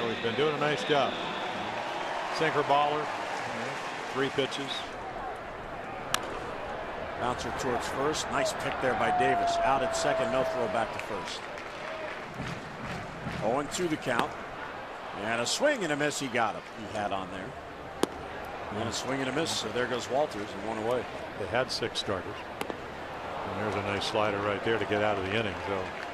So he's been doing a nice job. Sinker baller. Three pitches. Bouncer towards first. Nice pick there by Davis. Out at second. No throw back to first. 0-2 the count. And a swing and a miss. He got him. He had on there. And a swing and a miss. So there goes Walters and one away. They had 6 starters. And there's a nice slider right there to get out of the inning. So